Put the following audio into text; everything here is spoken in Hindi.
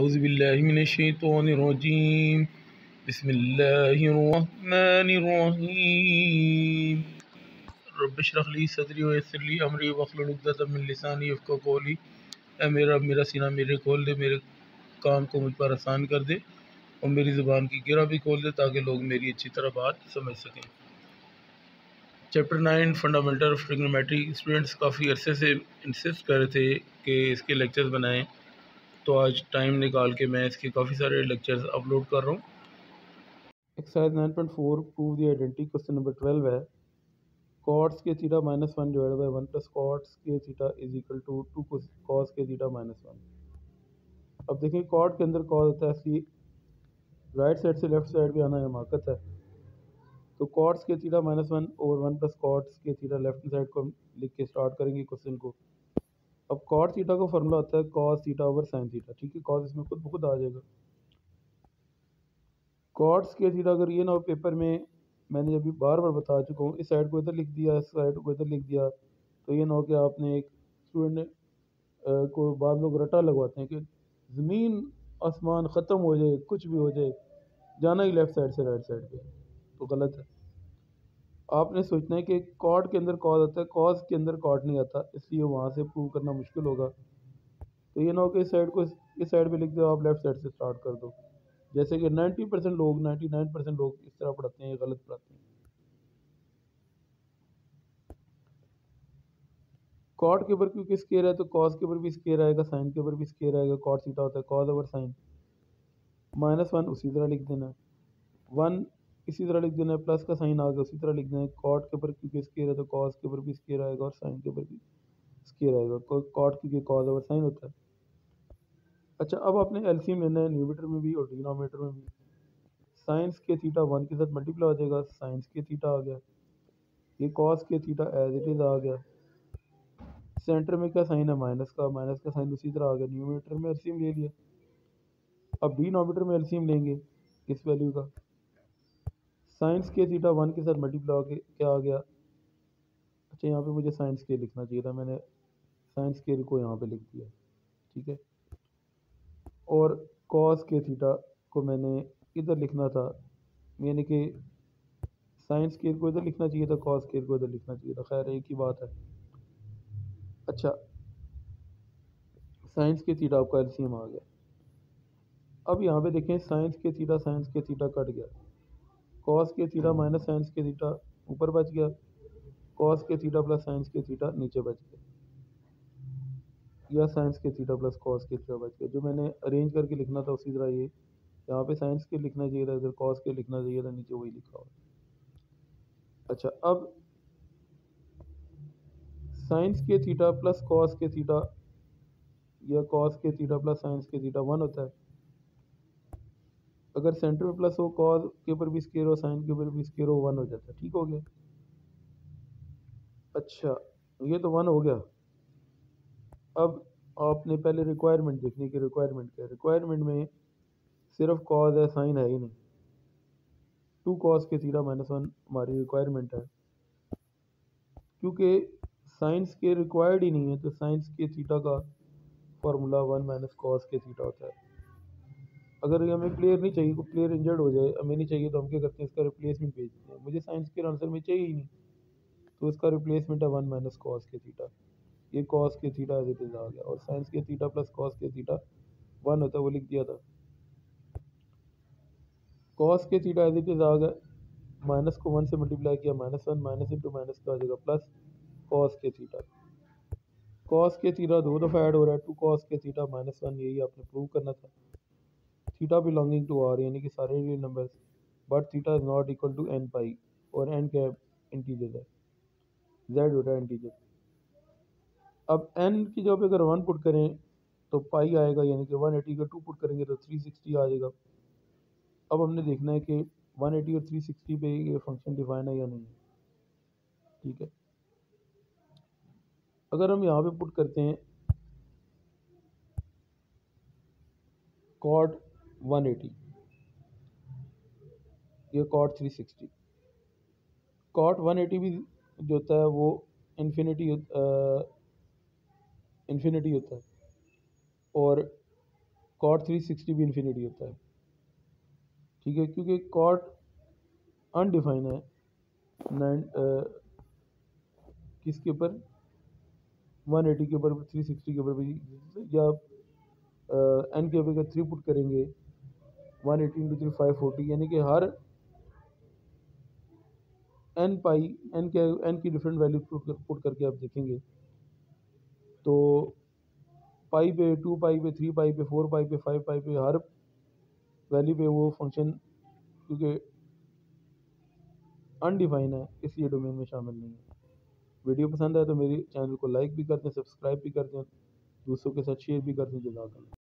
औज़ुबिल्लाहिमिनश्शैतानिर्रजीम बिस्मिल्लाहिर्रहमानिर्रहीम रब्बि अश्रह ली सदरी वयस्सिर ली अमरी वहलुल उक़्दतम मिन लिसानी यफ़क़हू क़ौली। ऐ मेरा रब, मेरा सीना मेरे खोल दे, मेरे काम को मुझ पर आसान कर दे और मेरी ज़ुबान की गिरा भी खोल दे ताकि लोग मेरी अच्छी तरह बात समझ सकें। Chapter 9 fundamental of trigonometry. Students काफ़ी अरसे से इंसिस्ट कर रहे थे कि इसके लेक्चर्स बनाएं, तो आज टाइम निकाल के मैं इसके काफ़ी सारे लेक्चर्स अपलोड कर रहा हूँ। Exercise 9.4 prove the identity question number 12 है। कॉट्स के theta -1 divide by 1 plus COTS के theta is equal to 2 cos के थीटा -1। अब देखें कॉट के अंदर कॉस होता है, इसलिए राइट साइड से लेफ्ट साइड भी आना हमाकत है। तो कॉट्स के थीटा -1 और 1 प्लस कॉट्स के थीटा लेफ्ट साइड को हम लिख के स्टार्ट करेंगे क्वेश्चन को। अब कॉट थीटा का फॉर्मूला होता है cos theta over sine theta, ठीक है। कॉस इसमें खुद बहुत आ जाएगा। कॉट्स के थीटा अगर ये ना हो, पेपर में मैंने अभी बार बार बता चुका हूँ, इस साइड को इधर लिख दिया, इस साइड को इधर लिख दिया, तो ये ना हो कि आपने एक स्टूडेंट को बाद लोग रटा लगवाते हैं कि ज़मीन आसमान ख़त्म हो जाए, कुछ भी हो जाए, जाना ही लेफ़्ट साइड से राइट साइड पे, तो गलत है। आपने सोचना है कि कॉट के अंदर कॉस आता है, कॉस के अंदर कॉट नहीं आता, इसलिए वहाँ से प्रूव करना मुश्किल होगा। तो ये ना हो कि इस साइड को इस साइड पे लिख दो, आप लेफ़्ट साइड से स्टार्ट कर दो, जैसे कि 90% लोग 99% लोग इस तरह पढ़ाते हैं, ये गलत पढ़ाते हैं। कॉट के ऊपर क्योंकि स्केयर है तो कॉस के ऊपर भी स्केयर आएगा, साइन के ऊपर भी स्केयर आएगा। कॉट थीटा होता है कॉस ओवर साइन, -1 उसी तरह लिख देना है, 1 इसी तरह लिख देना है, प्लस का साइन आ गया उसी तरह लिख देना है। कॉट के ऊपर क्योंकि स्केयर है तो कॉस के ऊपर भी स्केयर आएगा और साइन के ऊपर भी स्केयर आएगा। कॉट क्योंकि कॉस ओवर साइन होता है। अच्छा, अब आपने LCM लेना है, न्यूमरेटर में भी और डिनोमिनेटर में भी। साइंस के थीटा 1 के साथ मल्टीप्लाई हो जाएगा, साइंस के थीटा आ गया, ये कॉस के थीटा एज इट इज़ आ गया। सेंटर में क्या साइन है, माइनस का साइन उसी तरह आ गया। न्यूमरेटर में LCM ले लिया, अब डिनोमिनेटर में LCM लेंगे इस वैल्यू का। साइंस के थीटा 1 के साथ मल्टीप्लाई होके क्या आ गया, अच्छा यहाँ पे मुझे साइंस के लिखना चाहिए था, मैंने साइंस के को यहाँ पे लिख दिया, ठीक है। और कॉस के थीटा को मैंने इधर लिखना था, यानी कि साइंस के को इधर लिखना चाहिए था, कॉस के को इधर लिखना चाहिए था, खैर एक ही बात है। अच्छा, साइंस के थीटा आपका LCM आ गया। अब यहाँ पे देखें साइंस के थीटा कट गया, कॉस के थीटा माइनस साइंस के थीटा ऊपर बच गया, कॉस के थीटा प्लस साइंस के थीटा नीचे बच गया, या साइंस के थीटा प्लस कॉस के थीटा बच गया। जो मैंने अरेंज करके लिखना था उसी तरह ये, यहाँ पे साइंस के लिखना चाहिए था, इधर कॉस के लिखना चाहिए था, नीचे वही लिखा हुआ। अच्छा, अब साइंस के थीटा प्लस कॉस के थीटा या कॉस के थीटा प्लस साइंस के थीटा 1 होता है। अगर सेंटर में प्लस हो, कॉस के ऊपर भी स्केयर हो, साइन के ऊपर भी स्केयर हो, 1 हो जाता है, ठीक हो गया। अच्छा, ये तो 1 हो गया। अब आपने पहले रिक्वायरमेंट देखने की, रिक्वायरमेंट क्या है। रिक्वायरमेंट में सिर्फ कॉस है, साइन है ही नहीं। 2 कॉस के थीटा -1 हमारी रिक्वायरमेंट है, क्योंकि साइंस के रिक्वायर्ड ही नहीं है, तो साइंस के थीटा का फार्मूला 1 कॉस के थीटा होता है। अगर हमें प्लेयर नहीं चाहिए, कोई प्लेयर इंजर्ड हो जाए, हमें नहीं चाहिए, तो हम क्या करते हैं, इसका रिप्लेसमेंट भेज देते हैं। मुझे साइंस के आंसर में चाहिए ही नहीं, तो इसका रिप्लेसमेंट है 1 कॉस के थीटा। ये कॉस के थीटा एज इट इज़ आ गया, और साइंस के थीटा प्लस कॉस के थीटा 1 होता है, वो लिख दिया था। कॉस के थीटा एज इट इज़ आ गया, माइनस को 1 से मल्टीप्लाई किया, -1 -into- का आ जाएगा प्लस कॉस के थीटा। कॉस के थीटा 2 दफ़ा ऐड हो रहा है, 2 कॉस के थीटा -1, यही आपने प्रूव करना था। थीटा बिलोंगिंग टू आर, यानी कि सारे real numbers, but theta is not equal to n pi, और n क्या इंटीजर है, z होता है इंटीजर। अब n की जगह पे अगर 1 पुट करें तो पाई आएगा, यानी कि 180 का 2 पुट करेंगे तो 360 आ जाएगा। अब हमने देखना है कि 180 और 360 पे ये फंक्शन डिफाइन है या नहीं, ठीक है। अगर हम यहाँ पे पुट करते हैं कॉट 180 या कॉट 360, कॉट 180 भी जो होता है वो इन्फिनिटी होता है, और कॉट 360 भी इन्फिनिटी होता है, ठीक है, क्योंकि कॉट अनडिफाइन है किसके ऊपर, 180 के ऊपर, 360 के ऊपर भी, या एन के ऊपर का 3 पुट करेंगे 180 × 3 540, यानी कि हर एन पाई एन की डिफरेंट वैल्यू पुट करके आप देखेंगे तो पाई पे 2 पाई पे 3 पाई पे 4 पाई पे 5 पाई पे हर वैल्यू पे वो फंक्शन क्योंकि अनडिफाइन है इसलिए डोमेन में शामिल नहीं है। वीडियो पसंद आए तो मेरे चैनल को लाइक भी कर दें, सब्सक्राइब भी कर दें, दूसरों के साथ शेयर भी कर दें। जज़ाकल्लाह।